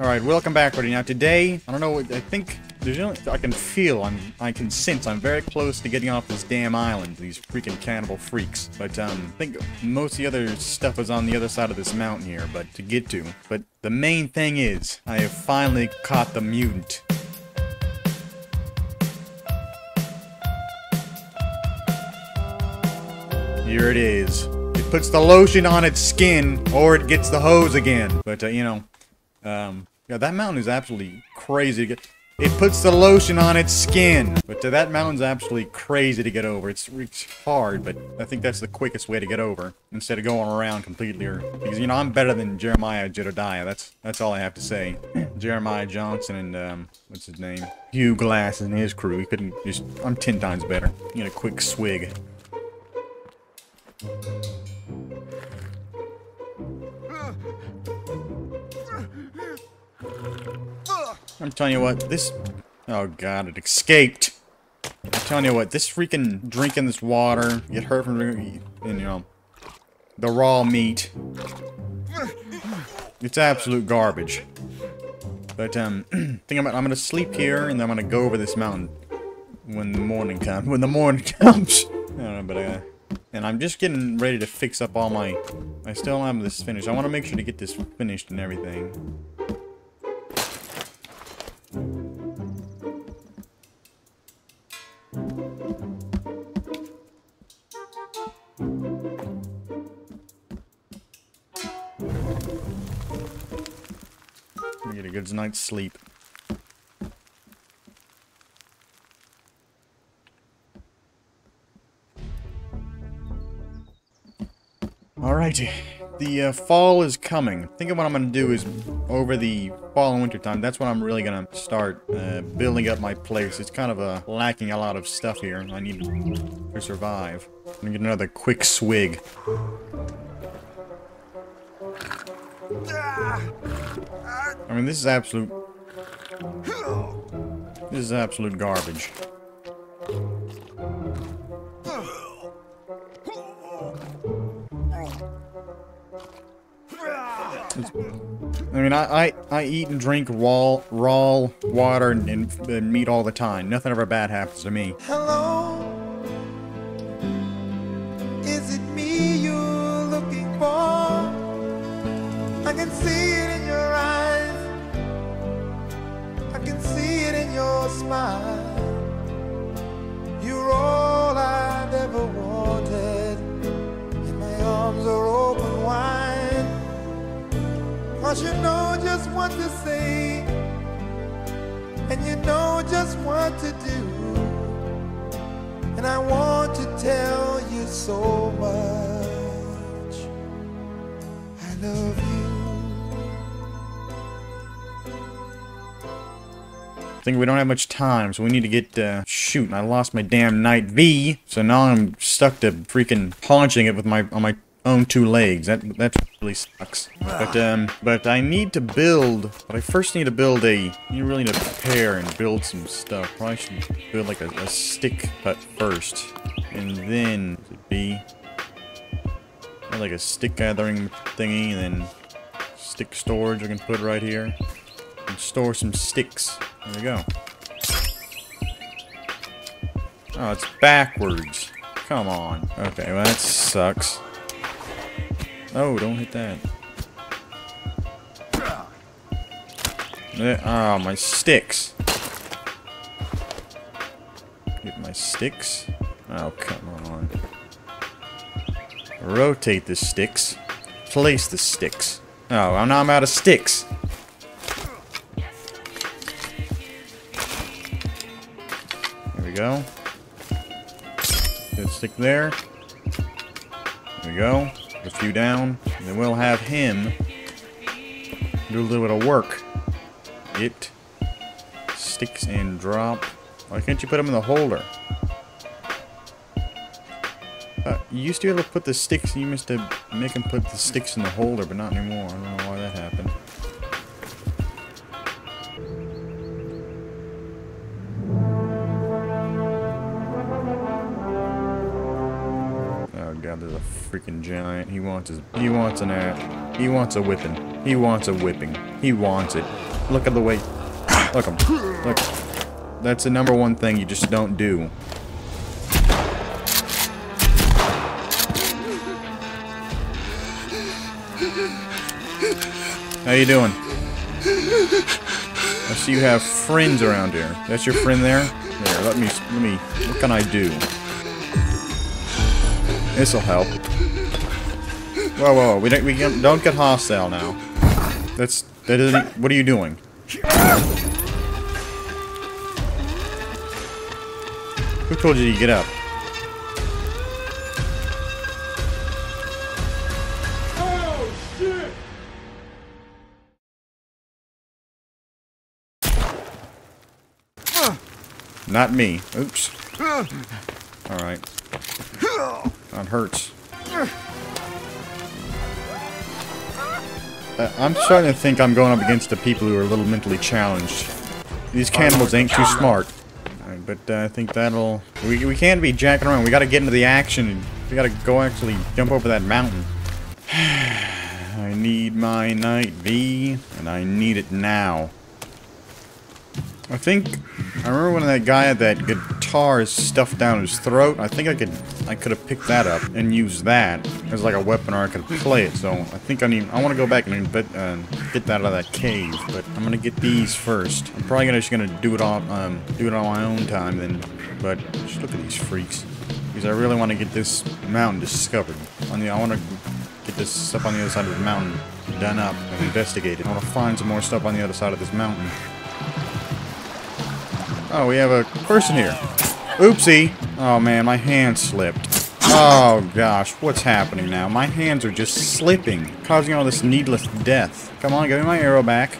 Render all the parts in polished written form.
Alright, welcome back, buddy. Now today, I don't know, I think, I can sense I'm very close to getting off this damn island, these freaking cannibal freaks. But, I think most of the other stuff is on the other side of this mountain here, but to get to. But the main thing is, I have finally caught the mutant. Here it is. It puts the lotion on its skin, or it gets the hose again. But, you know, yeah, that mountain is absolutely crazy to get... It puts the lotion on its skin. But that mountain's absolutely crazy to get over. It's hard, but I think that's the quickest way to get over. Instead of going around completely. Because, you know, I'm better than Jeremiah Jedediah. That's all I have to say. Jeremiah Johnson and, what's his name? Hugh Glass and his crew. He couldn't just... I'm 10 times better. You know, quick swig. I'm telling you what, this... Oh god, it escaped! I'm telling you what, this freaking drinking this water, get hurt from drinking, you know, the raw meat. It's absolute garbage. But, think I'm gonna sleep here, and then I'm gonna go over this mountain when the morning comes. When the morning comes! I don't know, but, and I'm just getting ready to fix up all my... I still have this finished. I want to make sure to get this finished and everything. Get a good night's sleep. Alrighty, the fall is coming. I think what I'm going to do is, over the fall and winter time, that's when I'm really going to start building up my place. It's kind of lacking a lot of stuff here, and I need to survive. I'm going to get another quick swig. I mean, this is absolute garbage. I mean, I eat and drink raw water and meat all the time. Nothing ever bad happens to me. Hello? Is it me you're looking for? I can see it in your eyes. I can see it in your smile. You're all I've ever wanted. And my arms are open wide. 'Cause you know just what to say, and you know just what to do, and I want to tell you so much, I love you. I think we don't have much time, so we need to get, shoot, I lost my damn Night V, so now I'm stuck to freaking punching it with on my own 2 legs. That really sucks. But I need to build. But I first need to build a. You really need to prepare and build some stuff. Probably should build like a stick hut first, and then like a stick gathering thingy, and then stick storage. I can put right here and store some sticks. There we go. Oh, it's backwards. Come on. Okay, well that sucks. Oh, don't hit that. Ah, my sticks. Get my sticks. Oh, come on. Rotate the sticks. Place the sticks. Oh, now I'm out of sticks. There we go. Good stick there. There we go. A few down, and then we'll have him do a little bit of work. Get sticks and drop. Why can't you put them in the holder? You used to be able to put the sticks, you used to make him put the sticks in the holder, but not anymore. I don't know why that happened. There's a freaking giant. He wants a whipping. He wants it. Look at the weight. Look him. Look. That's the number one thing you just don't do. How you doing? I see you have friends around here. That's your friend there? There, let me, what can I do? This'll help. Whoa, whoa, whoa. We don't get hostile now. That isn't, what are you doing? Who told you to get up? Not me. Oops. Alright. That hurts. I'm starting to think I'm going up against the people who are a little mentally challenged. These cannibals ain't too smart. Right, but I think that'll... We can't be jacking around. We gotta get into the action. We gotta go actually jump over that mountain. I need my night V, and I need it now. I think I remember when that guy had that guitar stuffed down his throat. I think I could have picked that up and used that as like a weapon, or I could play it. So I think I want to go back and get that out of that cave. But I'm gonna get these first. I'm probably just gonna do it on my own time then. But just look at these freaks, because I really want to get this mountain discovered. I want to get this stuff on the other side of the mountain done up and investigated. I want to find some more stuff on the other side of this mountain. Oh, we have a person here. Oopsie. Oh, man, my hand slipped. Oh, gosh, what's happening now? My hands are just slipping, causing all this needless death. Come on, give me my arrow back.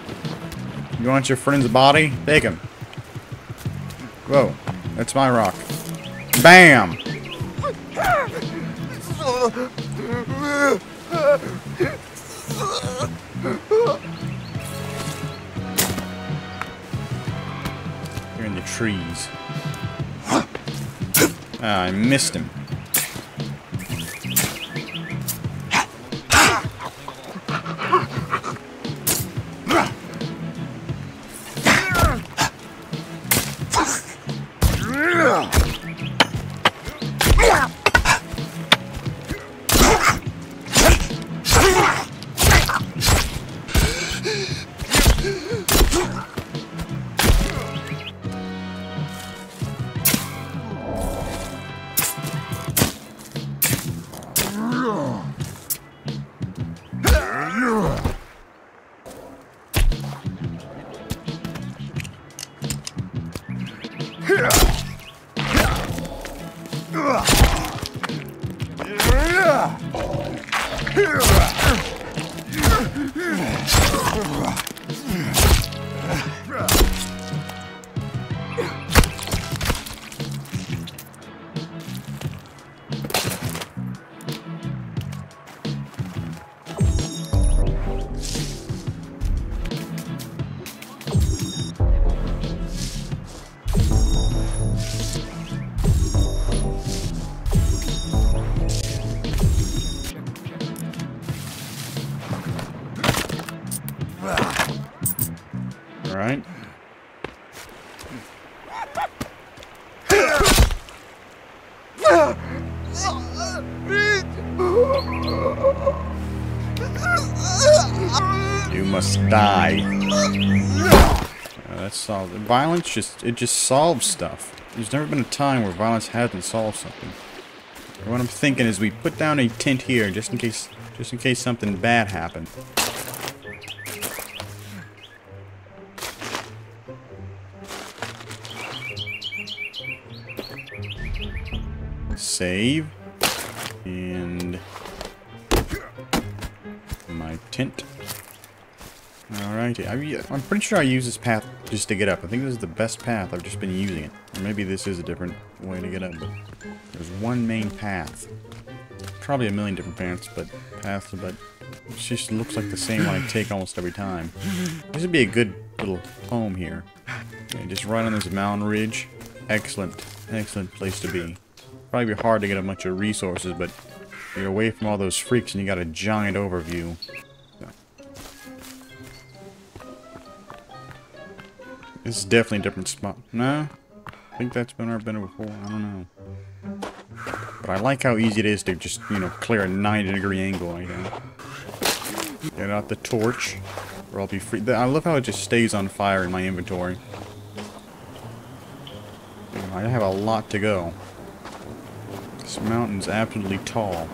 You want your friend's body? Take him. Whoa, that's my rock. Bam! Trees. Ah, I missed him. Die. That's solved. Violence just solves stuff. There's never been a time where violence hasn't solved something. What I'm thinking is we put down a tent here just in case something bad happened. Save and my tent. Alrighty, I'm pretty sure I used this path just to get up. I think this is the best path. I've just been using it. Or maybe this is a different way to get up, but there's one main path. Probably a million different paths, but it just looks like the same one I take almost every time. This would be a good little home here. Okay, just right on this mountain ridge. Excellent, excellent place to be. Probably be hard to get a bunch of resources, but you're away from all those freaks and you got a giant overview. This is definitely a different spot. No? I think that's been our been before. I don't know. But I like how easy it is to just, you know, clear a 90-degree angle like that. Get out the torch, or I'll be free. I love how it just stays on fire in my inventory. Damn, I have a lot to go. This mountain's absolutely tall.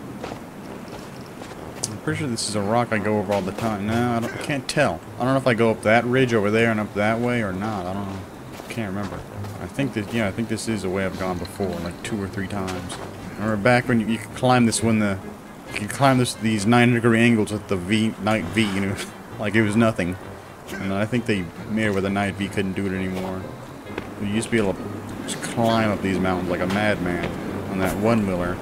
I'm pretty sure this is a rock I go over all the time. No, I can't tell. I don't know if I go up that ridge over there and up that way or not. I don't know. I can't remember. I think that, yeah, I think this is a way I've gone before, like 2 or 3 times. I remember back when you could climb this when the... You can climb these 90-degree angles with the Knight V, you know, like it was nothing. And I think they made it where the Knight V couldn't do it anymore. You used to be able to just climb up these mountains like a madman on that one-wheeler.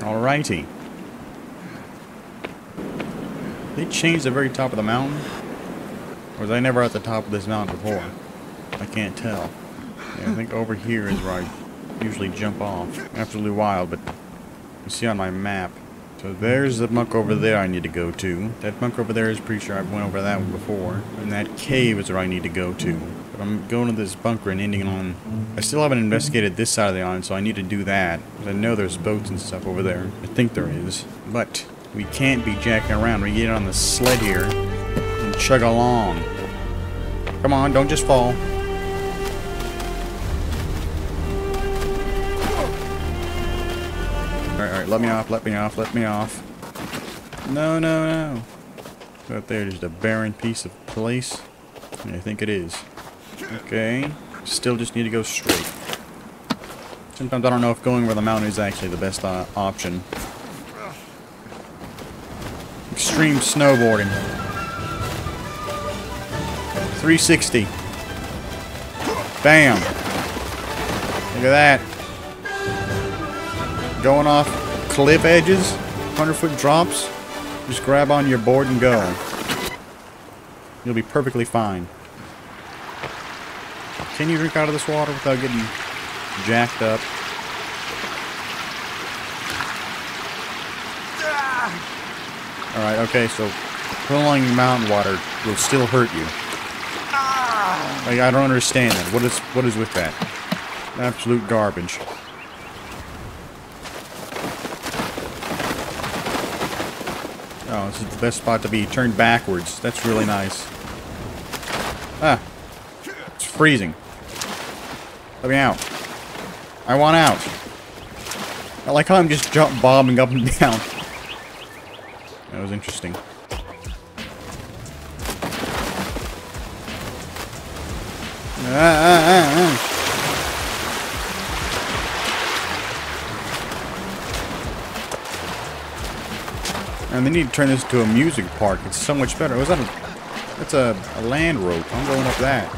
Alrighty. They changed the very top of the mountain? Or was I never at the top of this mountain before? I can't tell. Yeah, I think over here is where I usually jump off. Absolutely wild, but you see on my map. So there's the muck over there I need to go to. That muck over there is pretty sure I went over that one before. And that cave is where I need to go to. But I'm going to this bunker and ending on... I still haven't investigated this side of the island, so I need to do that. Because I know there's boats and stuff over there. I think there is. But we can't be jacking around. We get on the sled here and chug along. Come on, don't just fall. Alright, let me off, let me off, let me off. No, no, no. Right there, just a barren piece of place. Yeah, I think it is. Okay. Still just need to go straight. Sometimes I don't know if going where the mountain is actually the best option. Extreme snowboarding. 360. Bam. Look at that. Going off cliff edges, 100-foot drops. Just grab on your board and go. You'll be perfectly fine. Can you drink out of this water without getting jacked up? Alright, okay, so pulling mountain water will still hurt you. Like, I don't understand that. What is with that? Absolute garbage. Oh, this is the best spot to be. Turn backwards. That's really nice. Ah. It's freezing. Let me out. I want out. I like how I'm just bobbing up and down. That was interesting. And they need to turn this into a music park. It's so much better. Was that a... That's a land rope. I'm going up that.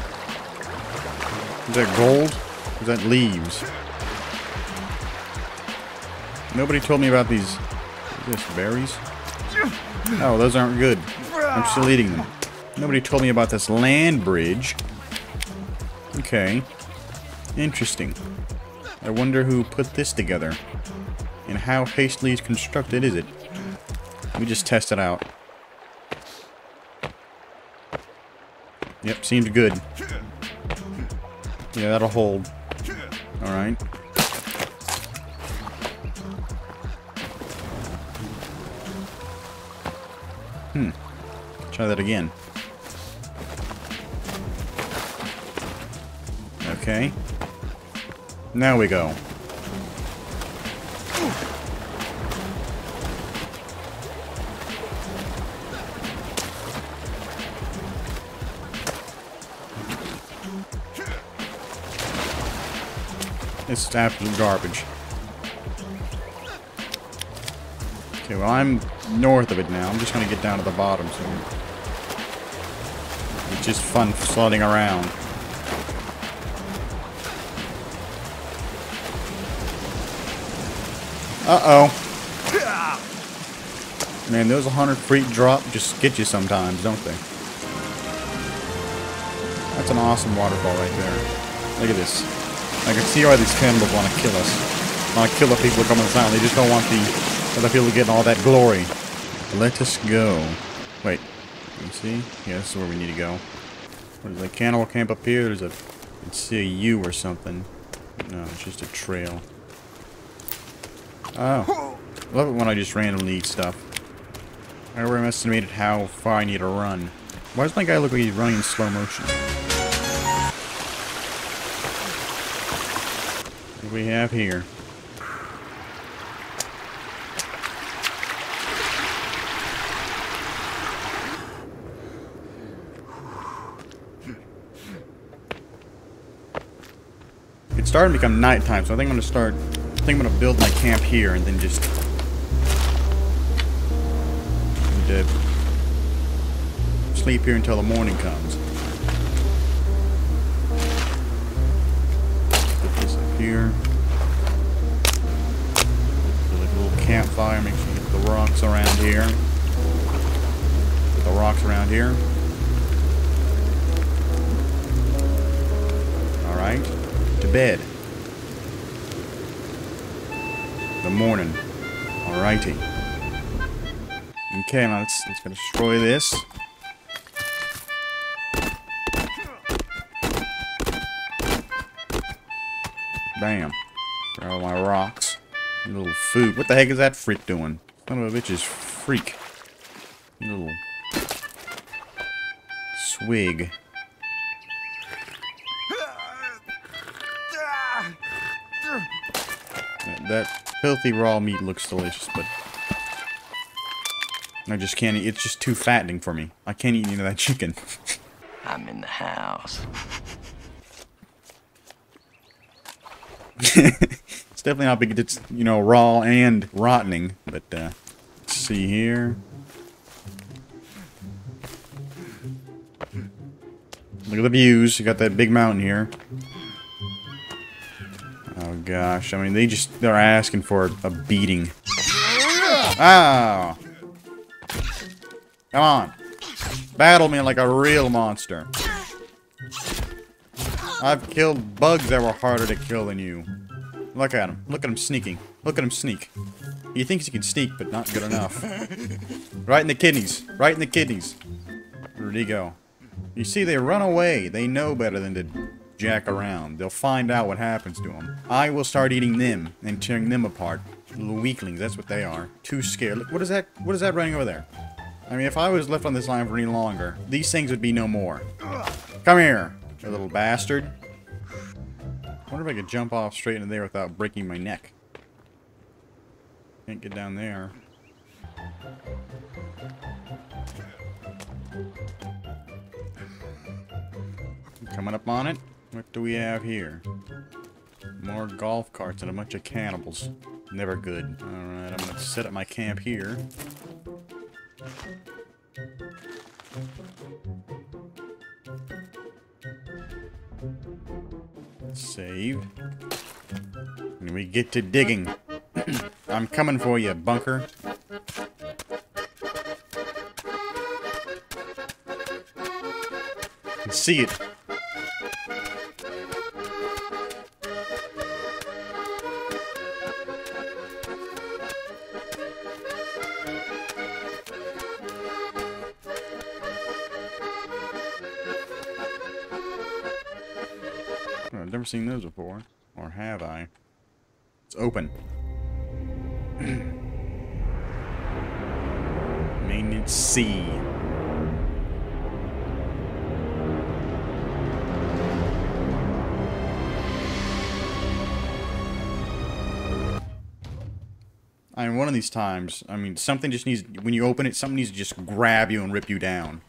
Is that gold? Or is that leaves? Nobody told me about these... Is this berries? Oh, those aren't good. I'm still eating them. Nobody told me about this land bridge. Okay. Interesting. I wonder who put this together. And how hastily constructed is it? Let me just test it out. Yep, seems good. Yeah, that'll hold. Alright. Try that again. Okay. Now we go. This is absolute garbage. Okay, well I'm north of it now. I'm just gonna get down to the bottom soon. It's just fun flooding around. Uh-oh. Man, those 100-feet drop just get you sometimes, don't they? That's an awesome waterfall right there. Look at this. I can see why these cannibals want to kill us. Want to kill the people coming down. They just don't want the other people getting all that glory. Let us go. Wait. Let me see. Yeah, this is where we need to go. What is that cannibal camp up here? There's a... Let's see a U or something. No, it's just a trail. Oh. I love it when I just randomly eat stuff. I overestimated how far I need to run. Why does my guy look like he's running in slow motion? What do we have here? It's starting to become nighttime, so I think I'm gonna start. I think I'm gonna build my camp here and then just. Sleep here until the morning comes. Put this up here. Build a little campfire. Make sure you get the rocks around here. Get the rocks around here. All right. To bed. The morning. All righty. Okay, now let's destroy this. Bam. Grab all my rocks. You little food. What the heck is that freak doing? Son of a bitch's freak. You little swig. That filthy raw meat looks delicious, but I just can't eat. It's just too fattening for me. I can't eat any of that chicken. I'm in the house. It's definitely not big. It's, you know, raw and rotting. But let's see here. Look at the views. You got that big mountain here. Oh gosh. I mean, they just—they're asking for a beating. Ah! Come on. Battle me like a real monster. I've killed bugs that were harder to kill than you. Look at him. Look at him sneaking. Look at him sneak. He thinks he can sneak, but not good enough. Right in the kidneys. Right in the kidneys. Where'd he go? You see, they run away. They know better than to jack around. They'll find out what happens to them. I will start eating them and tearing them apart. Little weaklings. That's what they are. Too scared. Look, what is that? What is that running over there? I mean, if I was left on this line for any longer, these things would be no more. Come here. You little bastard. I wonder if I could jump off straight into there without breaking my neck. Can't get down there. Coming up on it. What do we have here? More golf carts and a bunch of cannibals. Never good. Alright, I'm gonna set up my camp here. Saved. And we get to digging. I'm coming for you, bunker. I can see it. Never seen those before, or have I? It's open. Maintenance C. I mean, one of these times, I mean, something just needs, when you open it, something needs to just grab you and rip you down.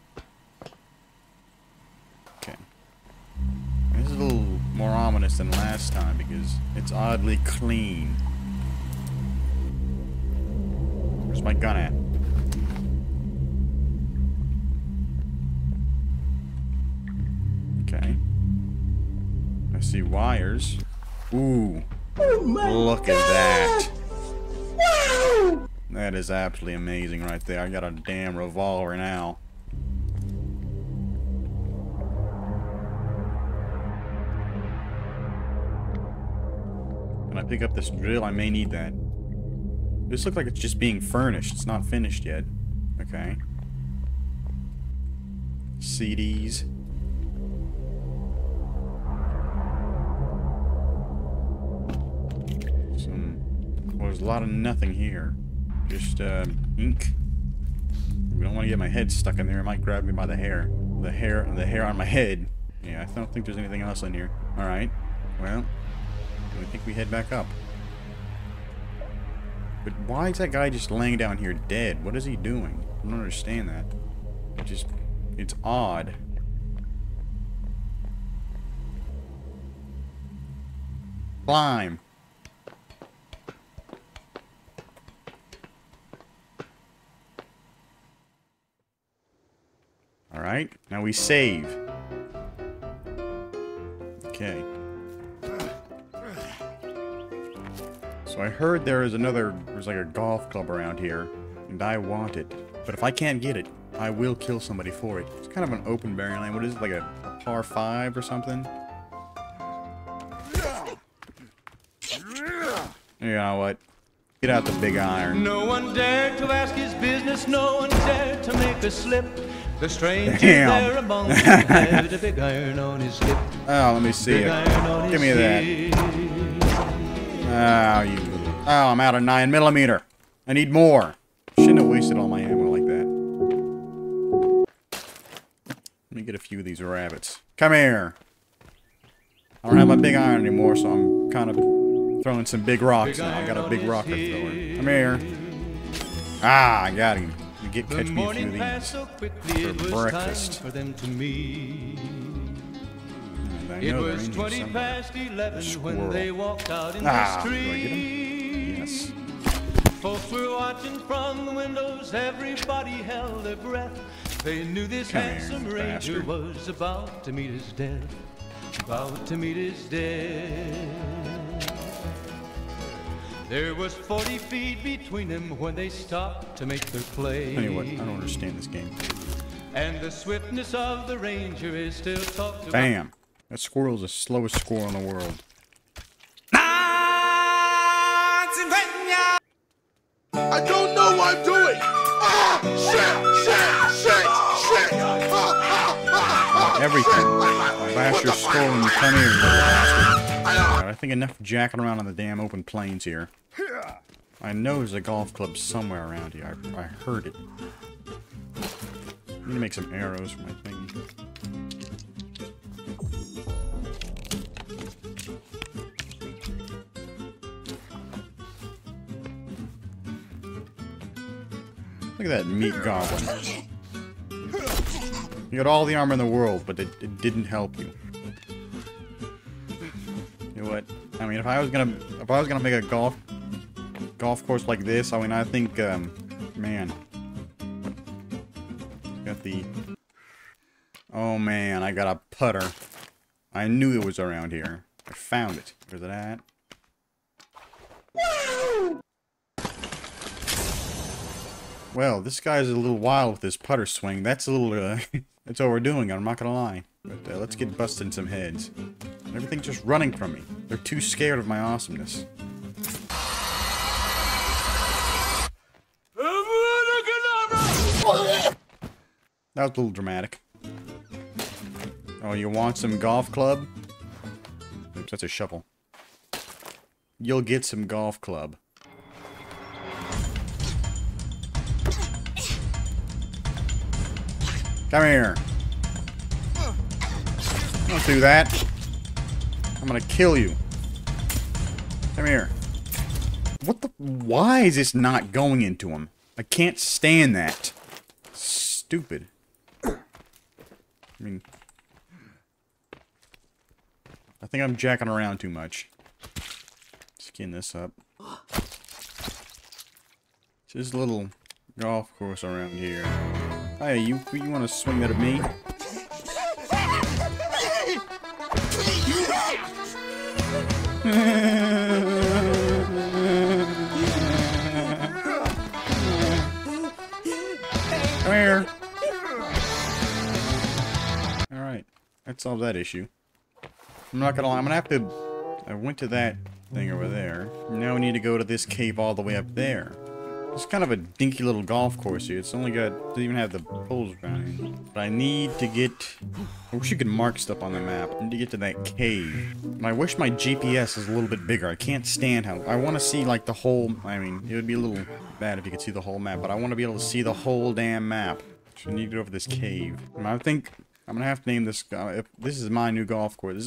Than last time because it's oddly clean. Where's my gun at? Okay. I see wires. Ooh. Oh my God. Look at that. Wow. That is absolutely amazing right there. I got a damn revolver now. Can I pick up this drill? I may need that. This looks like it's just being furnished. It's not finished yet. Okay. CDs. Well, there's a lot of nothing here. Just, ink. I don't want to get my head stuck in there. It might grab me by the hair. The hair on my head. Yeah, I don't think there's anything else in here. Alright. Well, I think we head back up. But why is that guy just laying down here dead? What is he doing? I don't understand that. It just... it's odd. Climb! Alright, now we save. Okay. So I heard there is another, there's like a golf club around here, and I want it. But if I can't get it, I will kill somebody for it. It's kind of an open bearing lane. What is it, like a par 5 or something? You know what? Get out the big iron. No one dared to ask his business, no one dared to make a slip. The strange there among them, the big iron on his hip. Oh, let me see it. Give me that. Oh, you. Oh, I'm out of 9mm. I need more. Shouldn't have wasted all my ammo like that. Let me get a few of these rabbits. Come here. I don't have my big iron anymore, so I'm kind of throwing some big rocks now. I got a big rocker thrower. Come here. Ah, I got him. You get catch me a few of these for breakfast. It was 20 past 11 when they walked out in the street. Yes. Folks were watching from the windows. Everybody held their breath. They knew this handsome ranger was about to meet his death. About to meet his death. There was 40 feet between them when they stopped to make their play. Anyway, I don't understand this game. And the swiftness of the ranger is still talked about. Bam. That squirrel's the slowest squirrel in the world. I don't know what I'm doing! Ah! Shit! Everything. Bash your skull and come here, little bastard. I think enough jacking around on the damn open plains here. I know there's a golf club somewhere around here. I heard it. I need to make some arrows for my thing. Look at that meat goblin. You got all the armor in the world, but it didn't help you. You know what? I mean, if I was gonna make a golf course like this, I mean, I think, man, got the. Oh man, I got a putter. I knew it was around here. I found it. Where's it at? Well, this guy's a little wild with his putter swing. That's a little, that's overdoing it, I'm not gonna lie. But let's get busting some heads. Everything's just running from me. They're too scared of my awesomeness. That was a little dramatic. Oh, you want some golf club? Oops, that's a shovel. You'll get some golf club. Come here. Don't do that. I'm gonna kill you. Come here. What the? Why is this not going into him? I can't stand that. Stupid. I mean, I think I'm jacking around too much. Skin this up. It's this little golf course around here. Hey, you want to swing that at me? Come here. Alright. That solved that issue. I'm not gonna lie, I'm gonna have to... I went to that thing over there. Now we need to go to this cave all the way up there. It's kind of a dinky little golf course here. It's only got... It doesn't even have the poles around it. But I need to get... I wish you could mark stuff on the map. I need to get to that cave. And I wish my GPS is a little bit bigger. I can't stand how... I want to see, like, the whole... I mean, it would be a little bad if you could see the whole map. But I want to be able to see the whole damn map. So I need to go over this cave. And I think... I'm gonna have to name this... this is my new golf course. This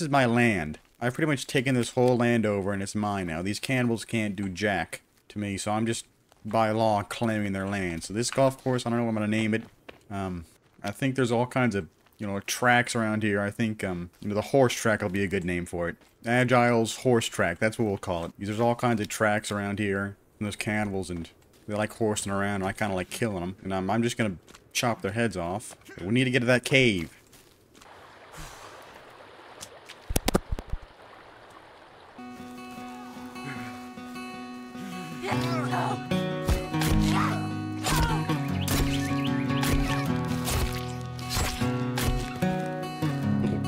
is my land. I've pretty much taken this whole land over, and it's mine now. These cannibals can't do jack to me, so I'm just... by law claiming their land. So this golf course, I don't know what I'm gonna name it. I think there's all kinds of, you know, tracks around here. I think you know, the horse track will be a good name for it. Agile's horse track, that's what we'll call it. There's all kinds of tracks around here, and those cannibals, and they like horsing around, and I kind of like killing them, and I'm just gonna chop their heads off. But we need to get to that cave.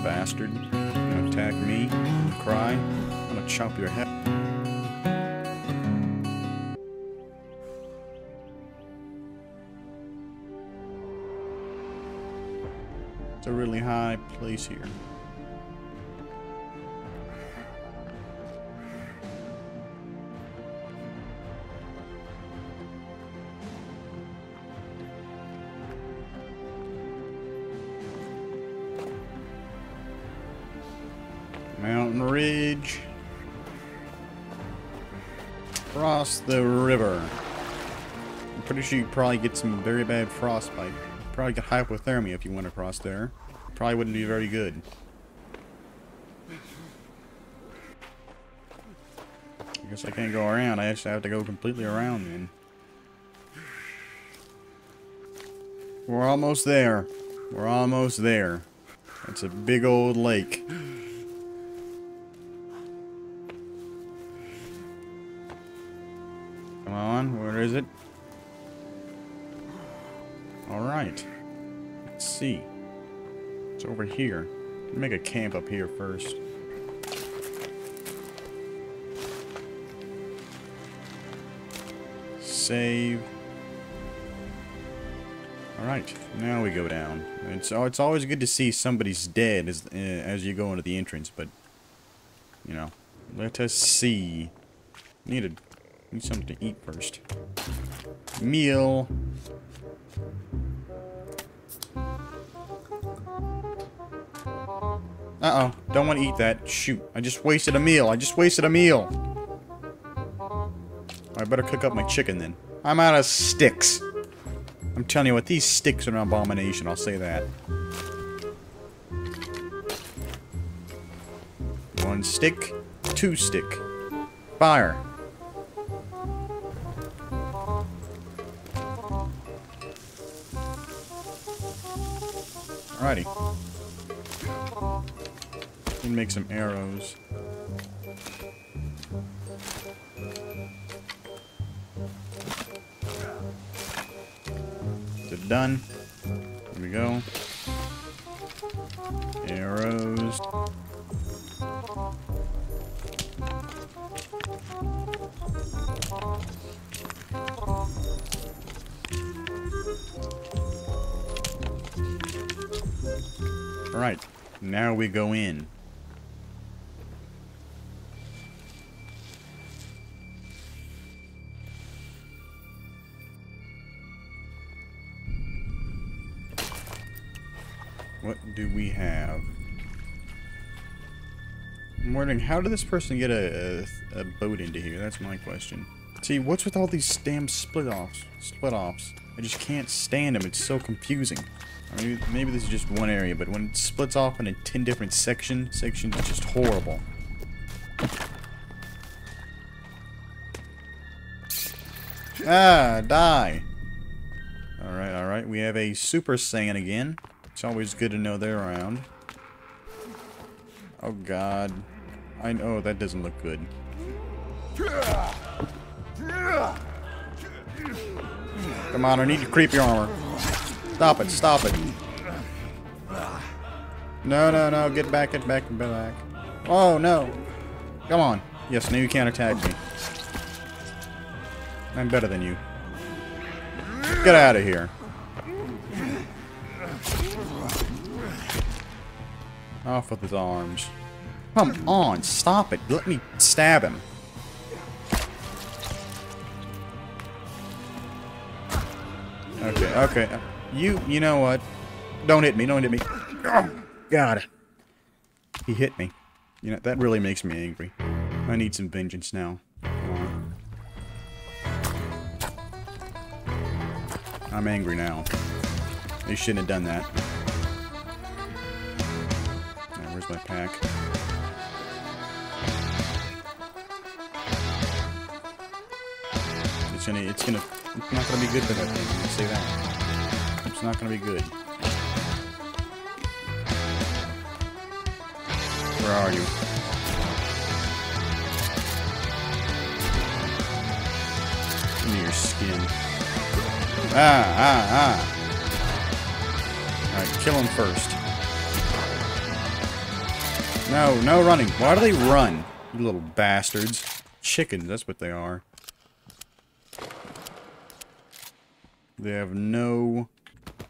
Bastard. You're gonna attack me, you're gonna cry, I'm gonna chop your head. It's a really high place here. Mountain Ridge. Cross the river. I'm pretty sure you probably get some very bad frostbite. Probably get hypothermia if you went across there. Probably wouldn't be very good. I guess I can't go around. I actually have to go completely around then. We're almost there. We're almost there. It's a big old lake. Where is it? Alright. Let's see. It's over here. Let's make a camp up here first. Save. Alright. Now we go down. And so it's always good to see somebody's dead as you go into the entrance, but... You know. Let us see. Need something to eat first. Meal. Uh-oh. Don't want to eat that. Shoot. I just wasted a meal. I just wasted a meal. I better cook up my chicken then. I'm out of sticks. I'm telling you what, these sticks are an abomination. I'll say that. 1 stick. 2 stick. Fire. Alrighty. Can make some arrows. They're done. Here we go. Arrows. Alright, now we go in. What do we have? I'm wondering, how did this person get a boat into here? That's my question. See, what's with all these damn split-offs? I just can't stand them, it's so confusing. I mean, maybe this is just one area, but when it splits off into 10 different sections, it's just horrible. Ah, die! Alright, we have a Super Saiyan again. It's always good to know they're around. Oh god. I know, that doesn't look good. Come on, I need your creepy armor. Stop it, stop it. No, no, no, get back, get back, get back. Oh, no. Come on. Yes, now you can't attack me. I'm better than you. Get out of here. Off with his arms. Come on, stop it. Let me stab him. Okay, okay. You know what? Don't hit me, don't hit me. Oh, God. He hit me. You know, that really makes me angry. I need some vengeance now. I'm angry now. They shouldn't have done that. Now, where's my pack? It's not gonna be good for that thing. Let's say that. It's not gonna be good. Where are you? Give me your skin. Alright, kill him first. No, no running. Why do they run? You little bastards. Chickens, that's what they are. They have no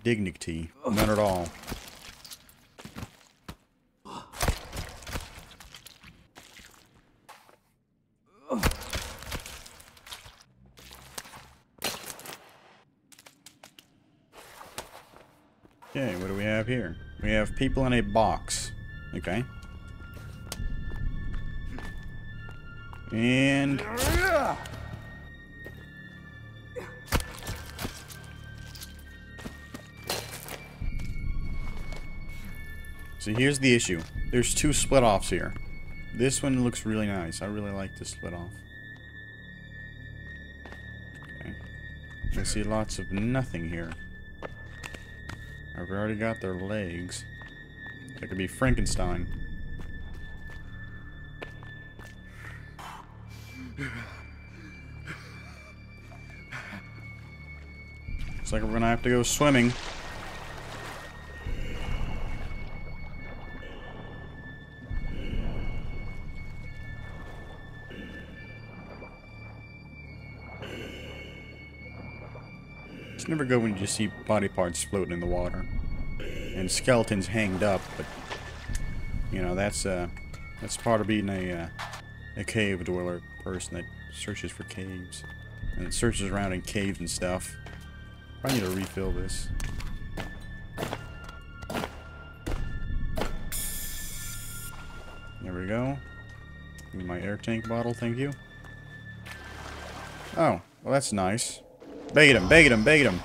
dignity. None at all. Okay, what do we have here? We have people in a box. Okay. And... so here's the issue. There's two split-offs here. This one looks really nice. I really like this split-off. Okay. I see lots of nothing here. I've already got their legs. That could be Frankenstein. Looks like we're gonna have to go swimming. It's never good when you just see body parts floating in the water. And skeletons hanged up, but you know that's part of being a cave dweller person that searches for caves and searches around in caves and stuff. I need to refill this. There we go. Give me my air tank bottle, thank you. Oh, well that's nice. Bait him! Bait him! Bait him!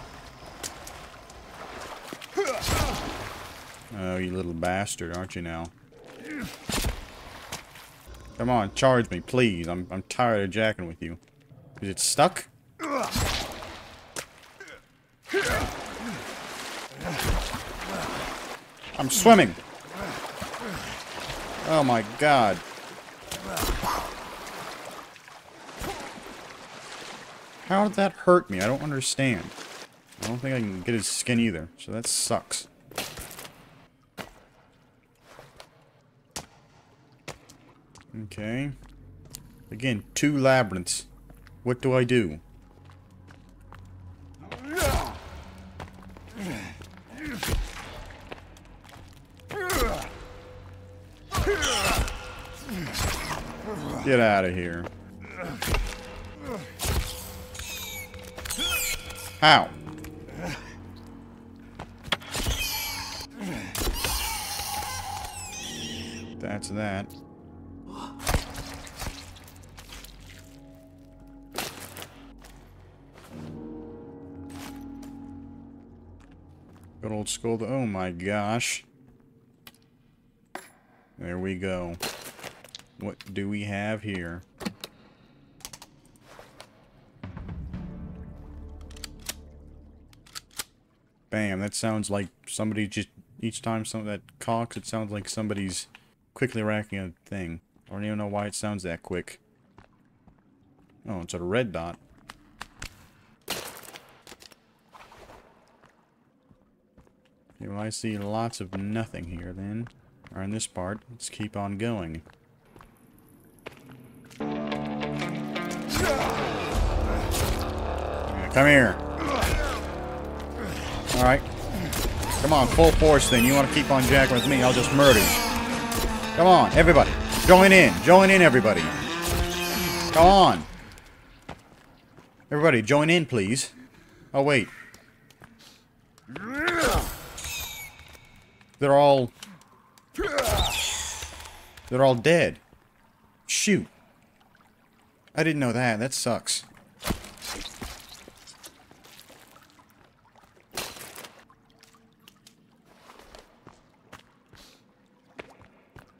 Oh, you little bastard, aren't you now? Come on, charge me, please. I'm tired of jacking with you. Is it stuck? I'm swimming! Oh my God. How did that hurt me? I don't understand. I don't think I can get his skin either, so that sucks. Okay. Again, two labyrinths. What do I do? Get out of here. Ow. That's that. Good old skull. Oh my gosh. There we go. What do we have here? Bam, that sounds like somebody just... each time that cocks, it sounds like somebody's quickly racking a thing. I don't even know why it sounds that quick. Oh, it's a red dot. You might see lots of nothing here then, or in this part. Let's keep on going. Come here. Alright. Come on, full force then. You want to keep on jacking with me, I'll just murder you. Come on, everybody. Join in. Join in, everybody. Come on. Everybody, join in, please. Oh, wait. They're all dead. Shoot. I didn't know that. That sucks.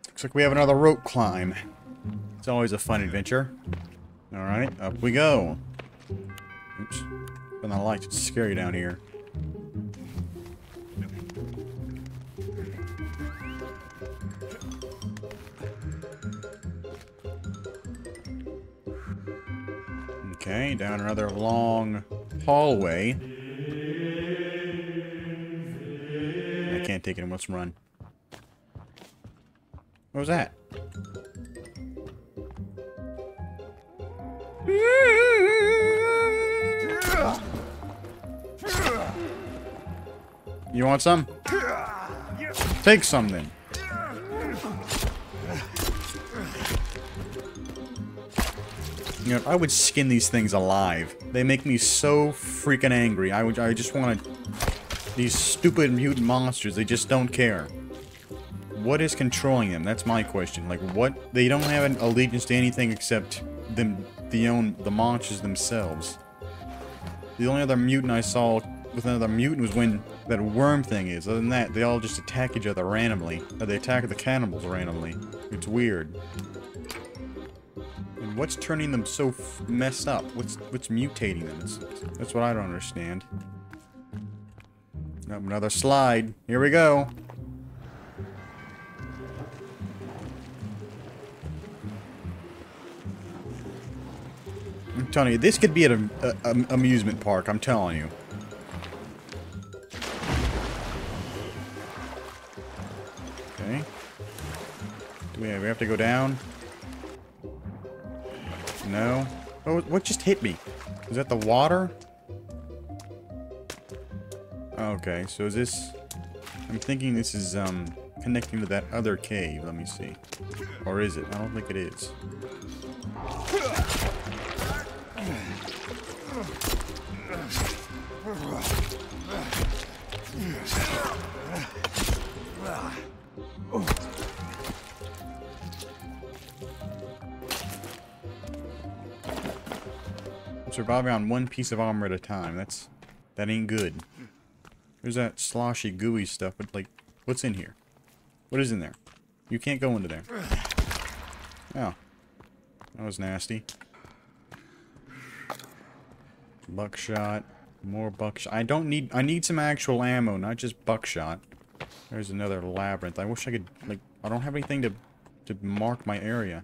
Looks like we have another rope climb. It's always a fun adventure. Alright, up we go. Oops. Turn the lights, it's scary down here. Okay, down another long hallway. I can't take it, let's run. What was that? You want some? Take some then. You know, I would skin these things alive. They make me so freaking angry. I just want to... These stupid mutant monsters, they just don't care. What is controlling them? That's my question. Like, what? They don't have an allegiance to anything except the monsters themselves. The only other mutant I saw with another mutant was when that worm thing is. Other than that, they all just attack each other randomly. Or they attack the cannibals randomly. It's weird. And what's turning them so messed up? What's mutating them? That's what I don't understand. Oh, another slide. Here we go. I'm telling you, this could be an amusement park, I'm telling you. Okay. Do we have to go down? No. Oh, what just hit me? Is that the water? Okay, so is this... I'm thinking this is connecting to that other cave, let me see. Or is it? I don't think it is. I'm surviving on one piece of armor at a time. That ain't good. There's that sloshy gooey stuff, but like, what's in here? What is in there? You can't go into there. Oh. That was nasty. Buckshot. More buckshot. I need some actual ammo, not just buckshot. There's another labyrinth. I wish I could, like, I don't have anything to mark my area.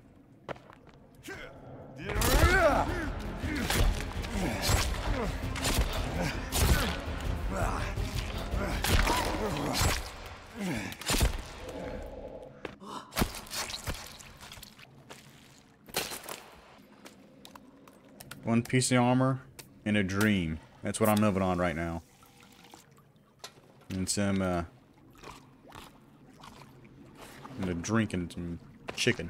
One piece of armor and a dream. That's what I'm living on right now. And some, and a drink and some chicken.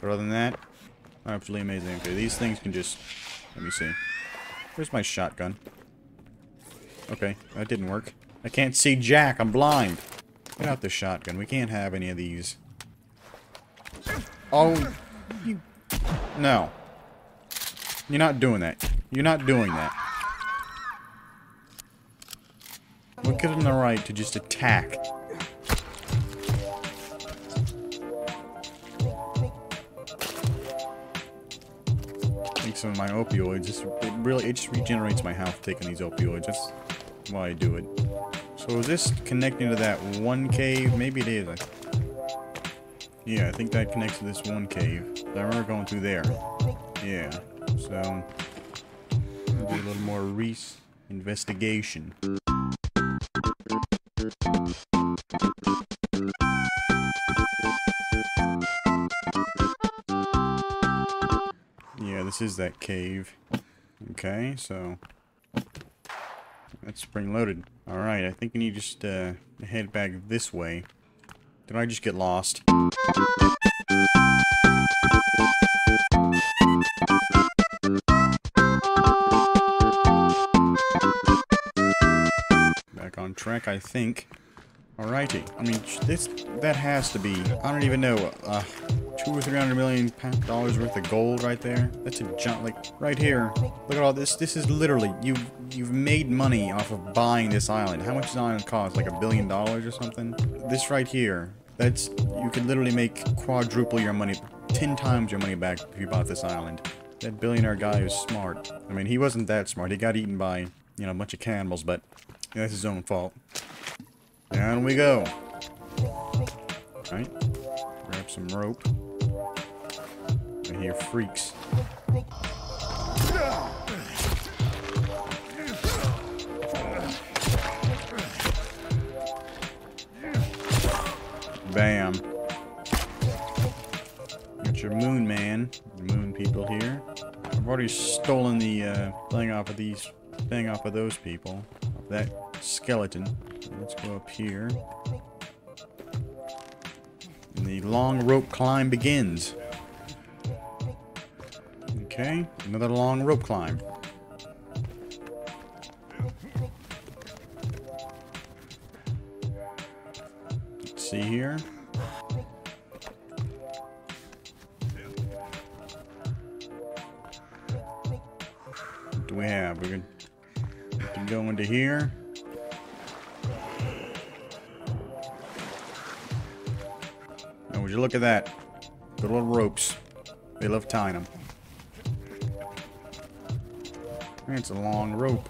But other than that, absolutely amazing. Okay, these things can just... Let me see. Where's my shotgun? Okay, that didn't work. I can't see jack, I'm blind. Get out the shotgun. We can't have any of these. Oh, you... No. You're not doing that. You're not doing that. What gives them the right to just attack? Take some of my opioids. It just regenerates my health taking these opioids. That's why I do it. So is this connecting to that one cave? Maybe it is. Yeah, I think that connects to this one cave. I remember going through there. Yeah. So, I'll do a little more investigation. Yeah, this is that cave. Okay, so that's spring loaded. Alright, I think we need to just head back this way. Did I just get lost? Back on track, I think. Alrighty. I mean, that has to be, I don't even know, $200 or $300 million worth of gold right there. That's a jump, like, right here. Look at all this. This is literally, you've made money off of buying this island. How much does an island cost? Like $1 billion or something? This right here, that's, you could literally make quadruple your money, 10 times your money back if you bought this island. That billionaire guy was smart. I mean, he wasn't that smart. He got eaten by, you know, a bunch of cannibals, but yeah, that's his own fault. Down we go. All right, grab some rope. I hear freaks. Bam. Got your moon man, moon people here. I've already stolen the thing off of those people. That skeleton. Let's go up here. And the long rope climb begins. Okay, another long rope climb. Let's see here. What do we have? We can go into here. Now, would you look at that? Good little ropes. They love tying them. It's a long rope.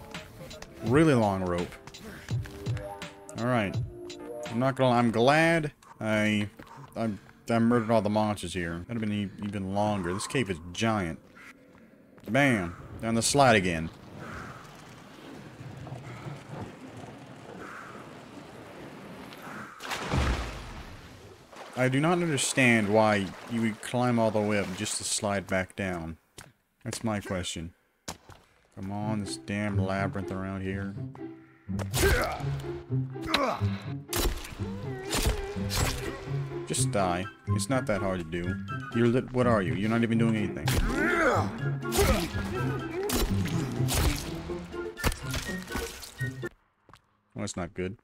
Really long rope. Alright. I'm not gonna lie, I'm glad I murdered all the monsters here. That would have been even longer. This cave is giant. Bam! Down the slide again. I do not understand why you would climb all the way up just to slide back down. That's my question. Come on, this damn labyrinth around here. Just die. It's not that hard to do. You're lit. What are you? You're not even doing anything. Well, that's not good.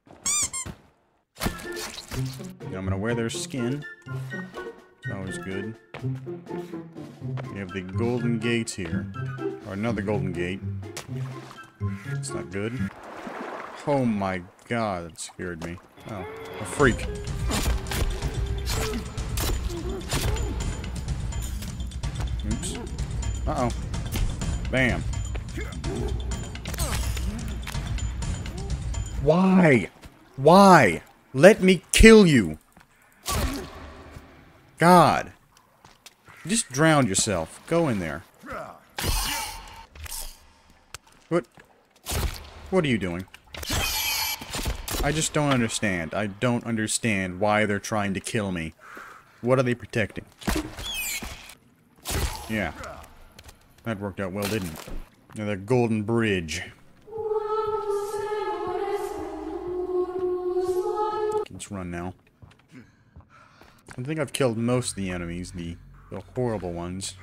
Yeah, I'm gonna wear their skin. It's always good. We have the golden gates here. Or another golden gate. It's not good. Oh my god, that scared me. Oh, a freak. Oops. Uh-oh. Bam. Why? Why? Let me kill you. God. You just drowned yourself. Go in there. What are you doing? I just don't understand. I don't understand why they're trying to kill me. What are they protecting? Yeah. That worked out well, didn't it? Another golden bridge. Let's run now. I think I've killed most of the enemies, the horrible ones.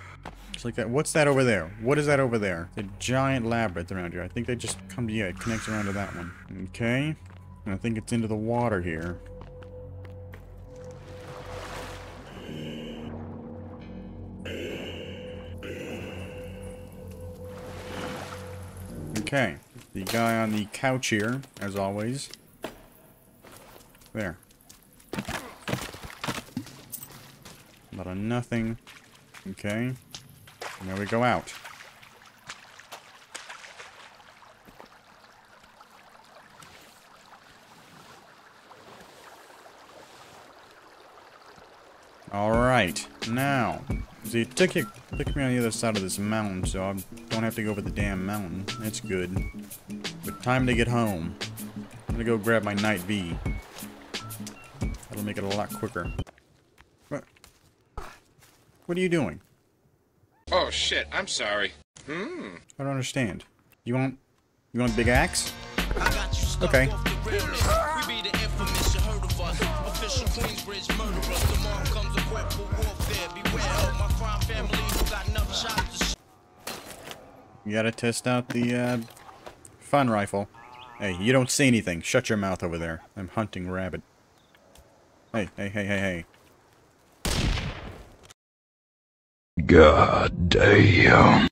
It's like that. What's that over there? What is that over there? The giant labyrinth around here. I think they just come to, yeah, it connects around to that one. Okay. And I think it's into the water here. Okay. The guy on the couch here, as always. There. A lot of nothing. Okay. Now we go out. Alright, now. See, it took me on the other side of this mountain, so I don't have to go over the damn mountain. That's good. But time to get home. I'm gonna go grab my Knight V. That'll make it a lot quicker. What are you doing? Oh shit, I'm sorry. I don't understand. You want a big axe? Okay. You gotta test out the fun rifle. Hey, you don't see anything. Shut your mouth over there. I'm hunting rabbit. Hey, hey, hey, hey, hey. God damn.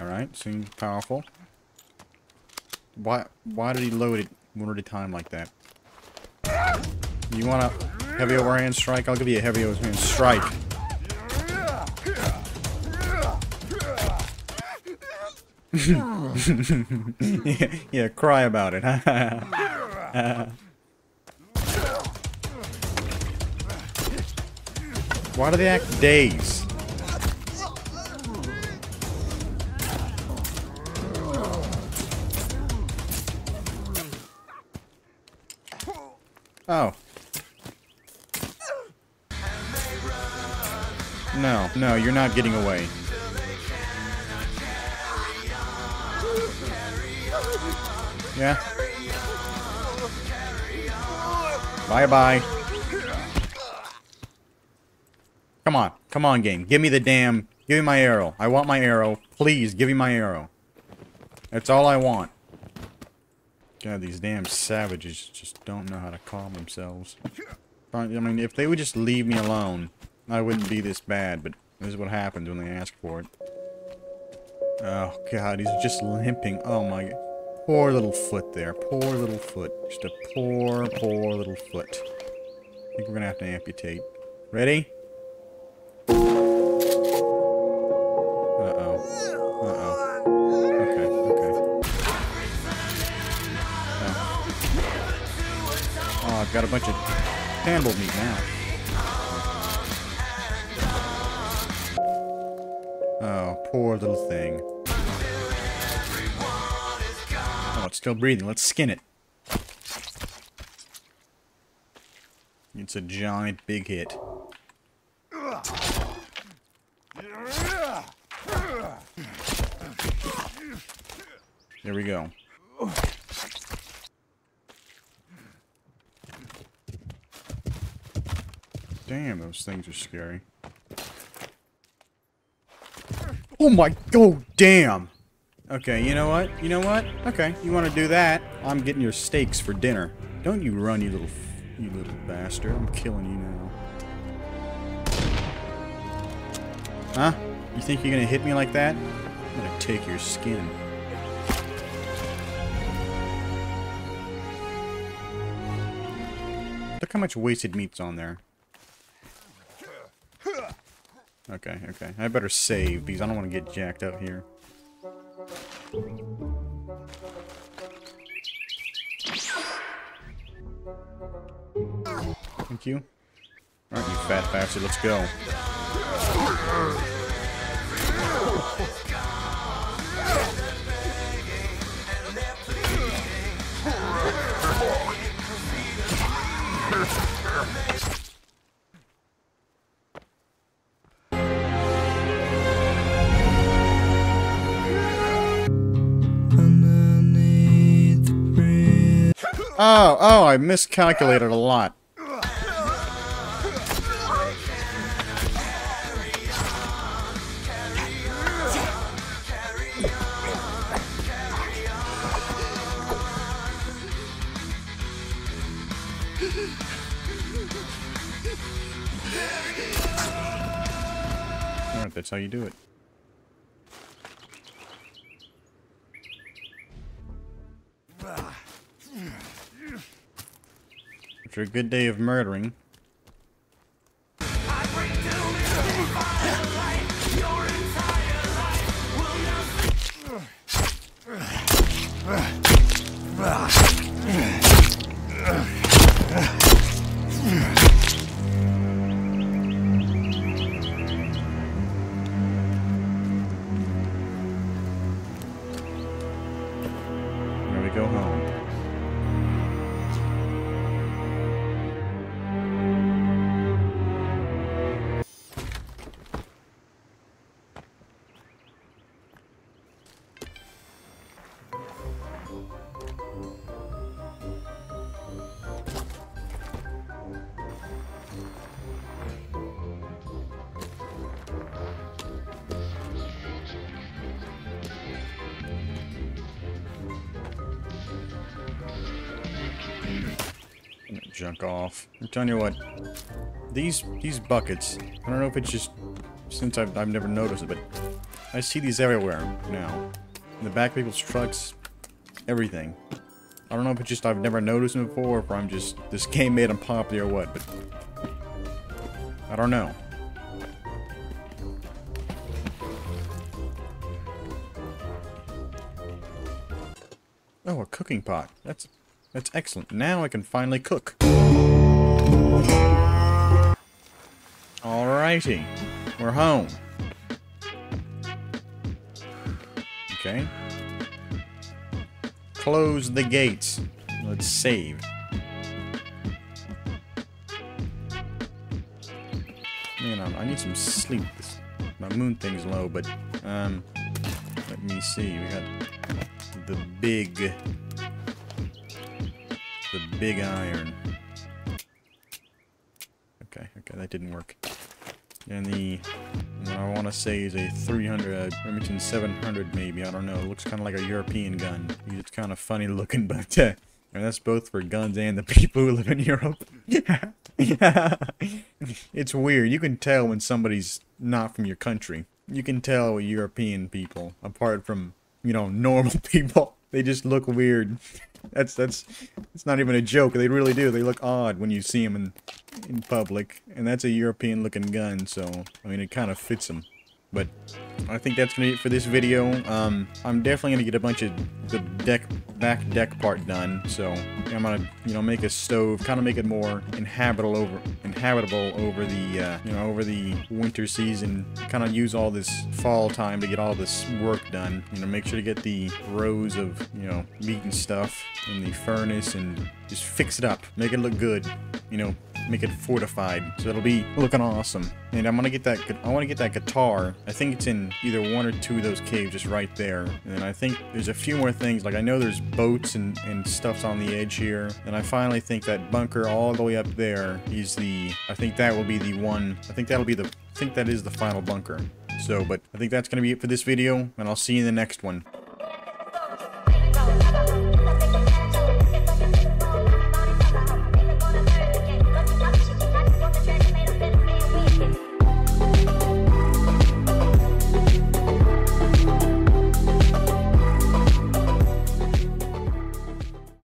Alright, seems powerful. Why did he load it one at a time like that? You want a heavy overhand strike? I'll give you a heavy overhand strike. yeah, cry about it. Why do they act dazed? Oh. No, no, you're not getting away. Yeah. Bye-bye. Come on. Come on, game. Give me the damn... Give me my arrow. I want my arrow. Please, give me my arrow. That's all I want. God, these damn savages just don't know how to calm themselves. I mean, if they would just leave me alone, I wouldn't be this bad, but this is what happens when they ask for it. Oh, God, he's just limping. Oh, my God. Poor little foot there. Poor little foot. Just a poor, poor little foot. I think we're going to have to amputate. Ready? Uh-oh. Uh-oh. Oh, I've got a bunch of cannibal meat now. Oh, poor little thing. Oh, it's still breathing. Let's skin it. It's a giant big hit. There we go. Damn, those things are scary. Oh my god, damn! Okay, you know what? You know what? Okay, you want to do that? I'm getting your steaks for dinner. Don't you run, you little bastard! I'm killing you now. Huh? You think you're gonna hit me like that? I'm gonna take your skin. Look how much wasted meat's on there. Okay, okay. I better save because I don't want to get jacked up here. Thank you. Alright, you fat bastard, let's go. Oh, oh, I miscalculated a lot. Alright, that's how you do it. After a good day of murdering. go home. Junk off. I'm telling you what, these buckets, I don't know if it's just since I've never noticed it, but I see these everywhere now. In the back of people's trucks, everything. I don't know if it's just I've never noticed them before, or I'm just, this game made them popular or what, but I don't know. Oh, a cooking pot. That's excellent. Now I can finally cook. Alrighty. We're home. Okay. Close the gates. Let's save. Man, I need some sleep. My moon thing's low, but, let me see. We got the big iron. Okay, that didn't work. And the, what I want to say is a 300, I mentioned 700 maybe, I don't know. It looks kind of like a European gun. It's kind of funny looking, but and that's both for guns and the people who live in Europe. Yeah. It's weird. You can tell when somebody's not from your country. You can tell European people, apart from, you know, normal people. They just look weird. It's not even a joke. They really do. They look odd when you see them in public. And that's a European-looking gun, so I mean it kind of fits them. But I think that's gonna be it for this video. I'm definitely gonna get a bunch of the back deck part done. So I'm gonna make a stove, kind of make it more inhabitable over the over the winter season. Kind of use all this fall time to get all this work done. Make sure to get the rows of meat and stuff in the furnace and just fix it up, make it look good. Make it fortified, so it'll be looking awesome. And I'm gonna get that. I want to get that guitar. I think it's in either one or two of those caves, just right there. And then I think there's a few more things. Like I know there's boats and stuff's on the edge here. And I finally think that bunker all the way up there is the. I think that will be the one. I think that is the final bunker. So, but I think that's gonna be it for this video, and I'll see you in the next one.